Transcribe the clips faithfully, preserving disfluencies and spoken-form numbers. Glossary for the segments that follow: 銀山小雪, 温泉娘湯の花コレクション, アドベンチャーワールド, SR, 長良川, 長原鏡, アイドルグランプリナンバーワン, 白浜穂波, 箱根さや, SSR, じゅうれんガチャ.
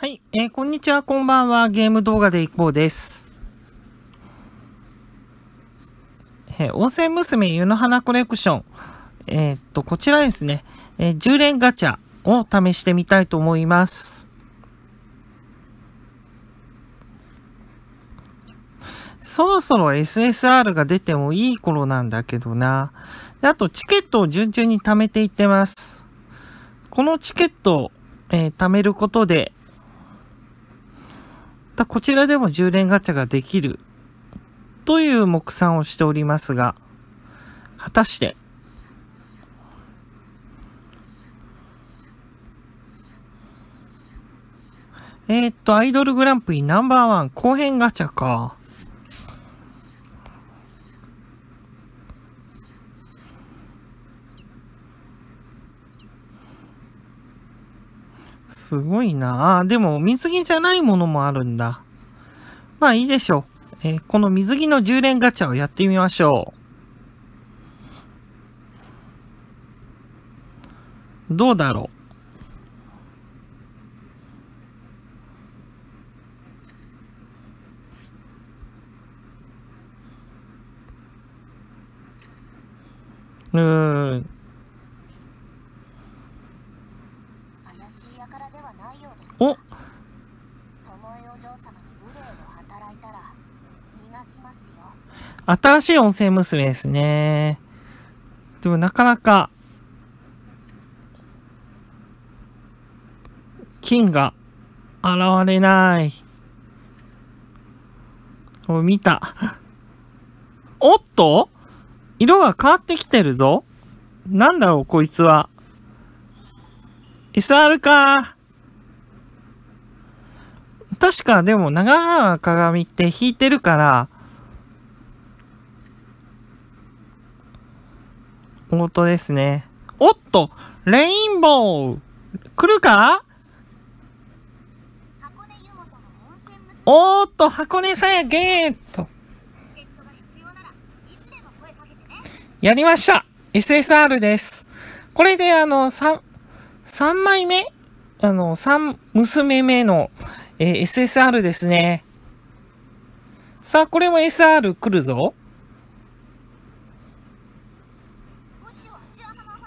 はい、えー、こんにちは、こんばんは。ゲーム動画でいこうです。えー、温泉娘湯の花コレクション。えー、っと、こちらですね、えー、じゅうれんガチャを試してみたいと思います。そろそろ エスエスアール が出てもいい頃なんだけどな。で、あと、チケットを順々に貯めていってます。このチケットを、えー、貯めることで、こちらでもじゅうれんガチャができるという目算をしておりますが、果たして、えー、っと、アイドルグランプリナンバーワン後編ガチャか。すごいなあ。でも、水着じゃないものもあるんだ。まあいいでしょう。えー、この水着のじゅうれんガチャをやってみましょう。どうだろう。うーん。お、新しい温泉娘ですね。でもなかなか金が現れない。お、見た。おっと、色が変わってきてるぞ。なんだろうこいつは。エスアール か。確か、でも、長原鏡って引いてるから、本当ですね。おっと、レインボー来るか。おーっと、箱根さやゲートやりました。 エスエスアール です。これで、あの、3、3枚目あの、3娘目の、えー、エスエスアール ですね。さあ、これも エスアール 来るぞ。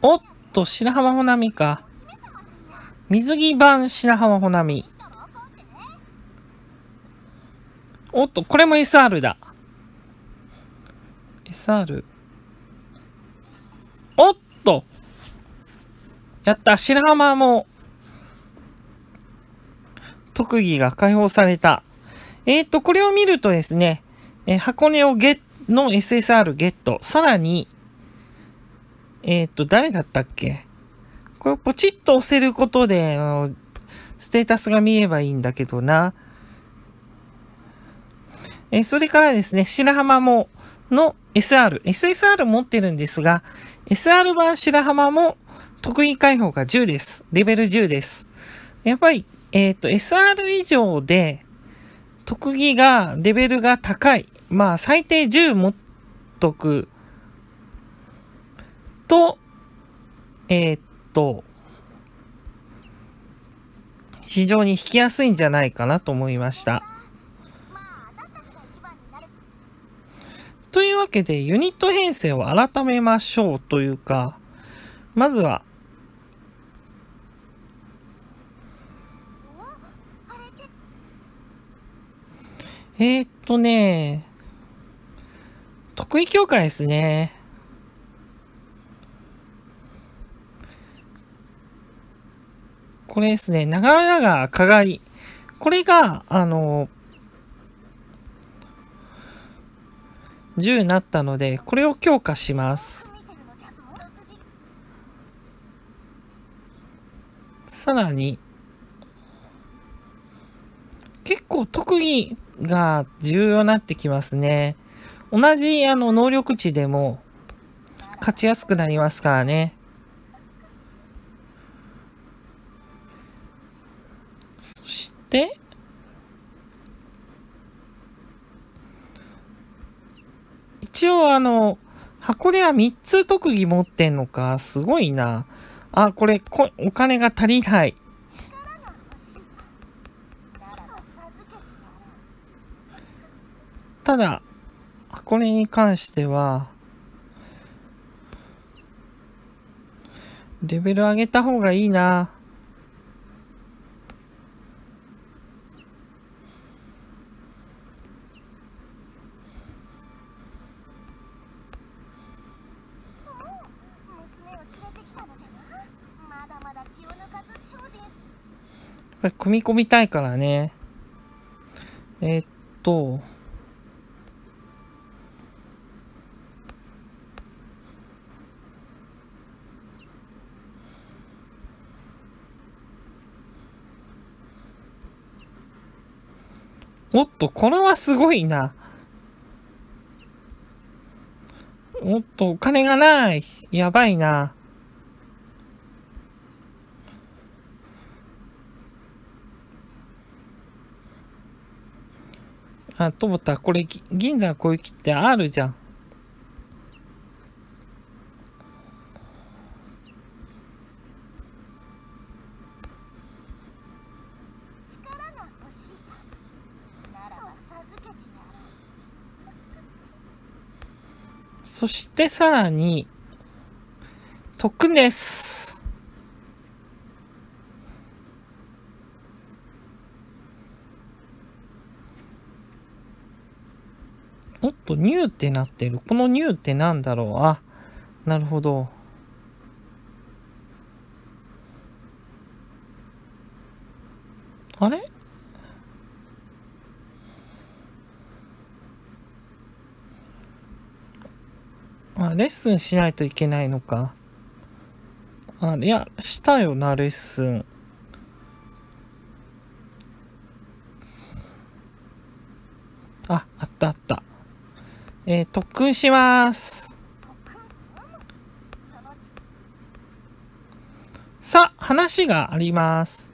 おっと、白浜穂波か。水着版白浜穂波。おっと、これも エスアール だ。エスアール。おっと。やった、白浜も。特技が解放された。えっと、これを見るとですね、えー、箱根をゲッの エスエスアール ゲット。さらに、えっと、誰だったっけ？これをポチッと押せることで、あの、ステータスが見えばいいんだけどな。えー、それからですね、白浜もの エスアール。エスエスアール 持ってるんですが、エスアール 版白浜も特技解放がじゅうです。レベルじゅうです。やっぱり、えっと、エスアール 以上で、特技が、レベルが高い。まあ、最低じゅう持っとく。と、えー、っと、非常に引きやすいんじゃないかなと思いました。というわけで、ユニット編成を改めましょうというか、まずは、えっとね、得意強化ですね。これですね、長々かがり。これが、あの、じゅうになったので、これを強化します。さらに、結構特技が重要になってきますね。同じあの能力値でも勝ちやすくなりますからね。そして、一応あの、箱根はみっつ特技持ってんのか、すごいな。あ、これこ、お金が足りない。ただこれに関してはレベル上げた方がいいな。組み込みたいからね。えー、っとおっと、これはすごいな。おっと、お金がない、やばいな。あ、とぼた、これ、銀山小雪って アール じゃん。そしてさらに、特訓です。もっとニューってなってる。このニューってなんだろう。あ、なるほど。あれ？あ、レッスンしないといけないのか。あ、いや、したよな、レッスン。あ、あったあった。えー、特訓します。さあ、話があります。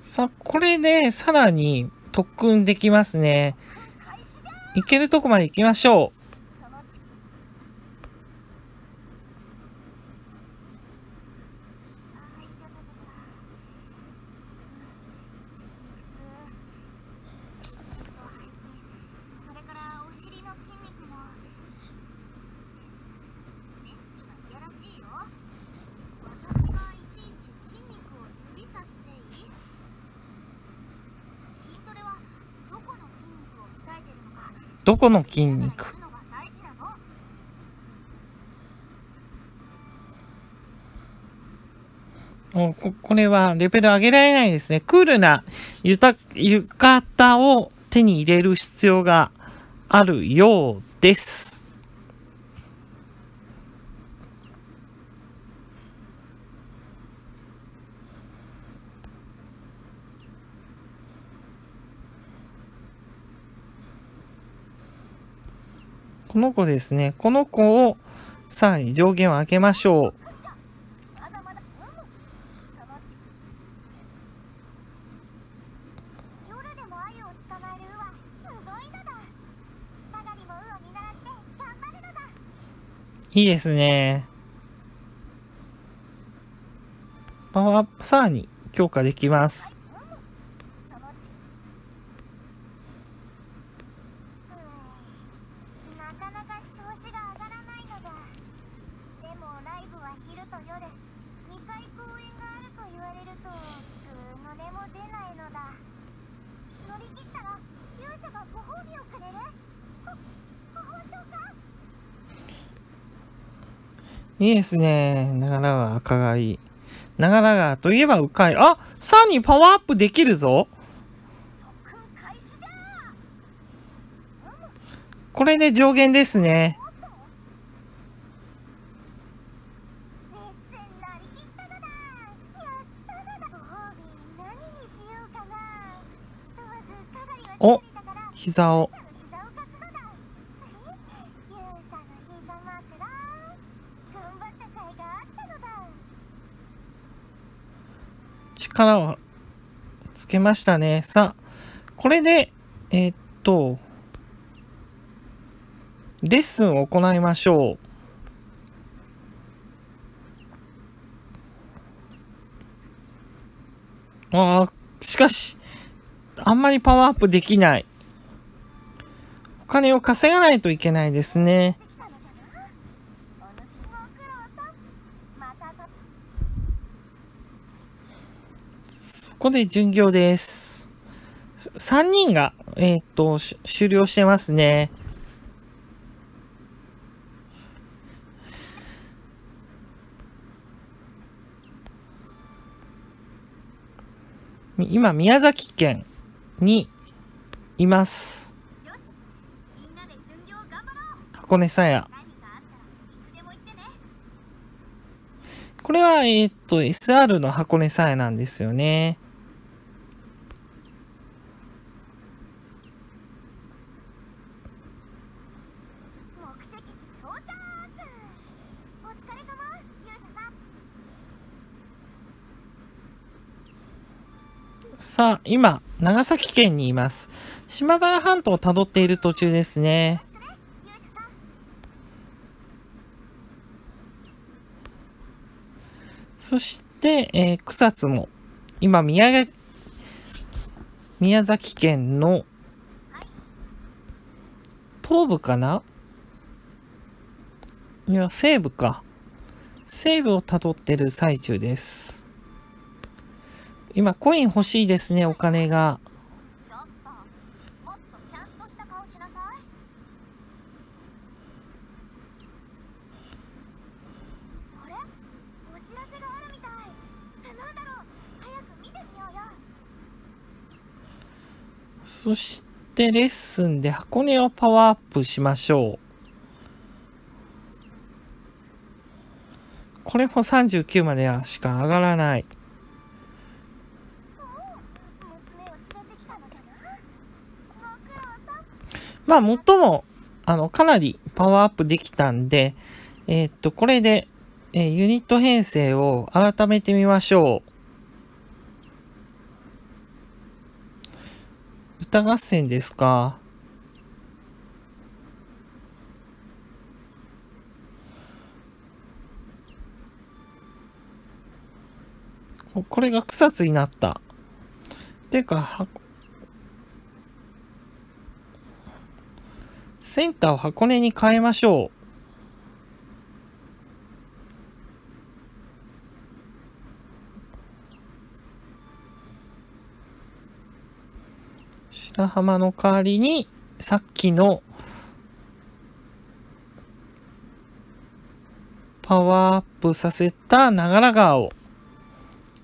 さあ、これでさらに特訓できますね。いけるとこまで行きましょう。どこの筋肉？お、こ、これはレベル上げられないですね。クールなゆた浴衣を手に入れる必要があるようです。この子ですね。この子をさらに上限を上げましょう。いいですね。パワーアップさらに強化できます。いいですね。長良川赤がいい。長良川といえばうかい。あ、さらにパワーアップできるぞ。これで上限ですね。お、膝を。力をつけましたね。さあ、これで、えー、っと、レッスンを行いましょう。あー、しかしあんまりパワーアップできない。お金を稼がないといけないですね。そこで巡業です。さんにんが、えー、っと終了してますね。今宮崎県にいます。箱根さや、これはえっと エスアール の箱根さやなんですよね。さあ、今、長崎県にいます。島原半島をたどっている途中ですね。そして、えー、草津も、今、宮、宮崎県の東部かな?いや、西部か。西部をたどっている最中です。今コイン欲しいですね、お金が。そしてレッスンで箱根をパワーアップしましょう。これもさんじゅうきゅうまでしか上がらない。まあ、もっとも、あの、かなりパワーアップできたんで、えー、っと、これで、えー、ユニット編成を改めてみましょう。歌合戦ですか。これが草津になった。っていうか、センターを箱根に変えましょう。白浜の代わりにさっきのパワーアップさせた長良川を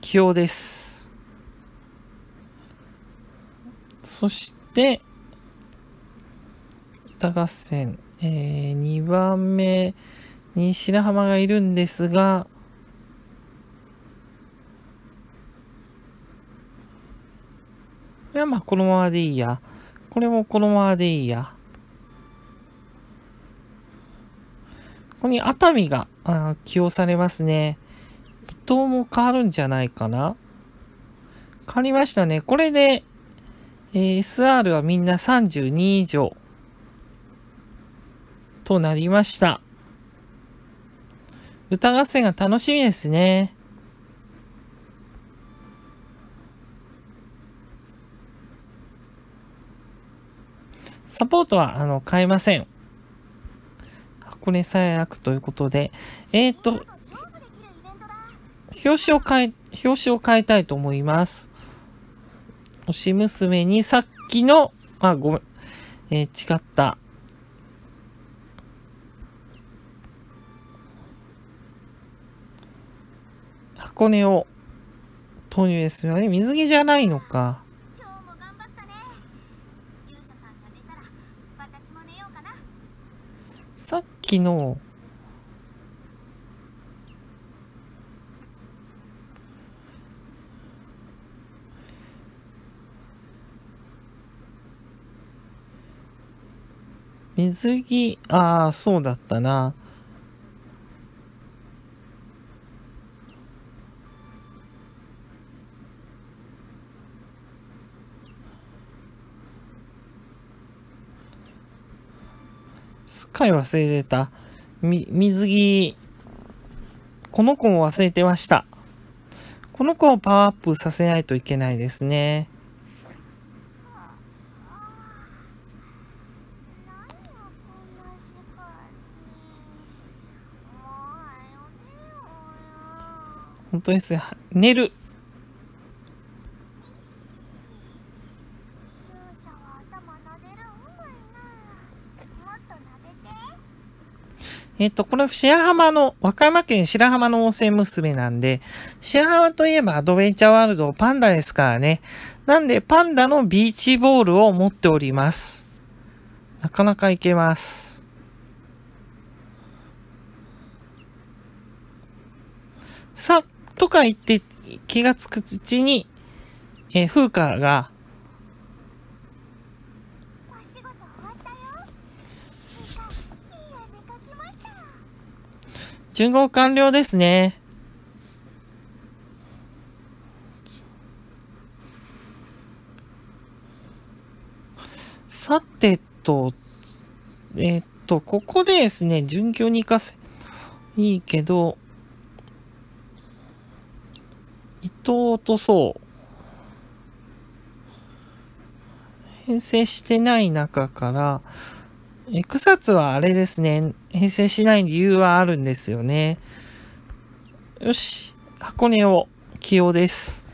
起用です。そして合戦、えー、にばんめに白浜がいるんですが、これはまあこのままでいいや。これもこのままでいいや。ここに熱海があ起用されますね。伊東も変わるんじゃないかな。変わりましたね。これで、えー、エスアール はみんなさんじゅうに以上となりました。歌合戦が楽しみですね。サポートはあの変えません。箱根さえなくということで、えっと表紙を変え表紙を変えたいと思います。推し娘にさっきのあごめん、えー、違った。箱根を投入ですよね。水着じゃないのか。さっきの水着、ああそうだったな。っかり忘れてた。み、水着。この子も忘れてました。この子をパワーアップさせないといけないですね。本当ですね。寝る。えっと、これ、白浜の、和歌山県白浜の温泉娘なんで、白浜といえばアドベンチャーワールドパンダですからね。なんで、パンダのビーチボールを持っております。なかなかいけます。さ、とか言って気がつくうちに、えー、風花が、順号完了ですね。さてと、えっと、ここでですね、順教に行かせ、いいけど、伊藤落とそう。編成してない中から、え、草津はあれですね。編成しない理由はあるんですよね。よし。箱根を起用です。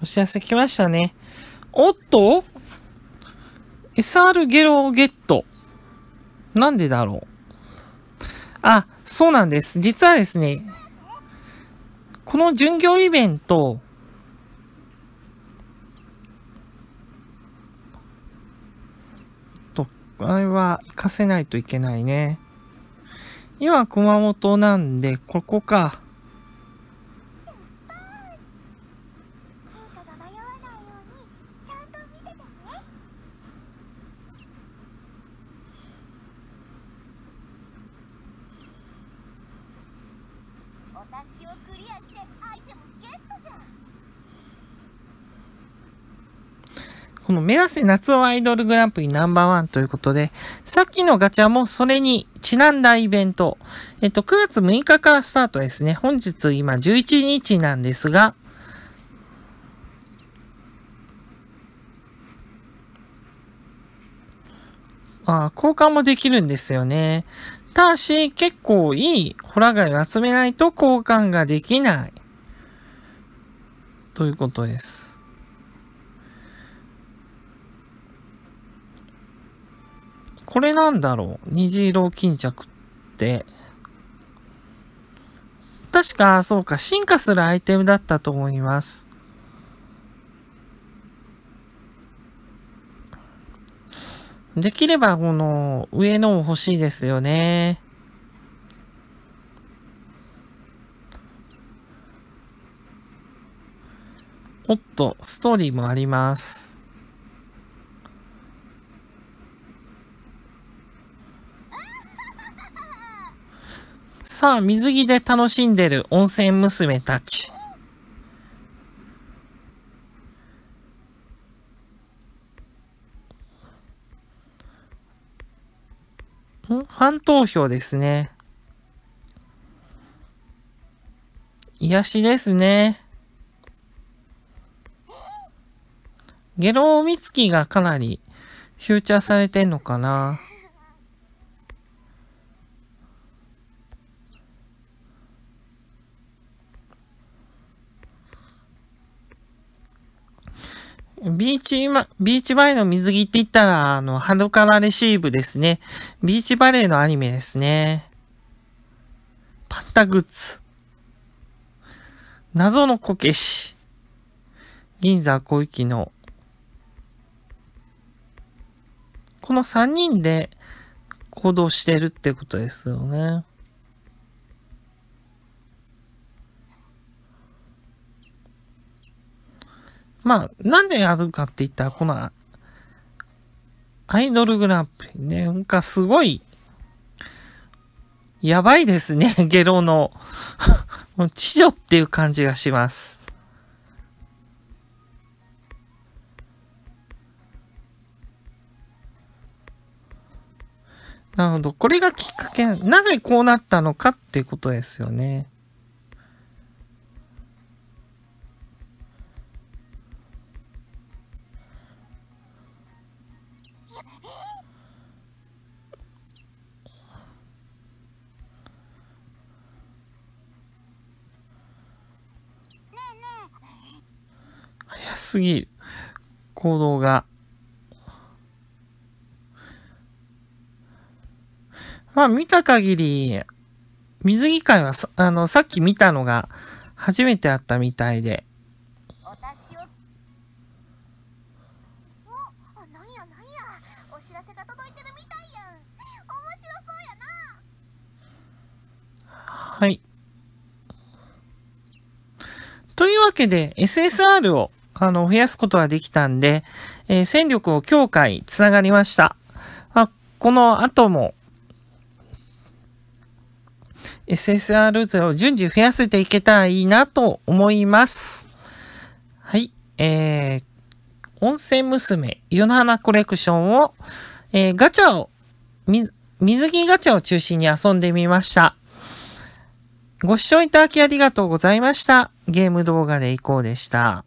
お知らせ来ましたね。おっと ?エスアール ゲロをゲット。なんでだろう。あ、そうなんです。実はですね、この巡業イベント、と、あれは活かせないといけないね。今、熊本なんで、ここか。この目指せ夏をアイドルグランプリナンバーワンということで、さっきのガチャもそれにちなんだイベント。えっと、くがつむいかからスタートですね。本日今じゅういちにちなんですが、あ、交換もできるんですよね。ただし、結構いいホラ貝を集めないと交換ができない。ということです。これなんだろう、虹色巾着って。確か、そうか、進化するアイテムだったと思います。できれば、この、上のも欲しいですよね。おっと、ストーリーもあります。さあ、水着で楽しんでる温泉娘たち。ん？ファン投票ですね。癒しですね。ゲロミツキがかなりフューチャーされてんのかな。ビーチ、ビーチバレーの水着って言ったら、あの、ハドからレシーブですね。ビーチバレーのアニメですね。パンダグッズ。謎のこけし。銀座小雪の。このさんにんで行動してるってことですよね。まあ、なんでやるかって言ったら、この、アイドルグランプリね、なんかすごい、やばいですね、ゲロの。もう、地女っていう感じがします。なるほど。これがきっかけ、なぜこうなったのかっていうことですよね。早すぎる行動が。まあ見た限り、水着界はさ、あの、さっき見たのが初めてあったみたいで。はい。というわけで エスエスアール をあの増やすことができたんで、えー、戦力を強化につながりました。まあ、この後も エスエスアール 勢を順次増やせていけたらいいなと思います。はい。えー、温泉娘、湯の花コレクションを、えー、ガチャを、水着ガチャを中心に遊んでみました。ご視聴いただきありがとうございました。ゲーム動画でいこうでした。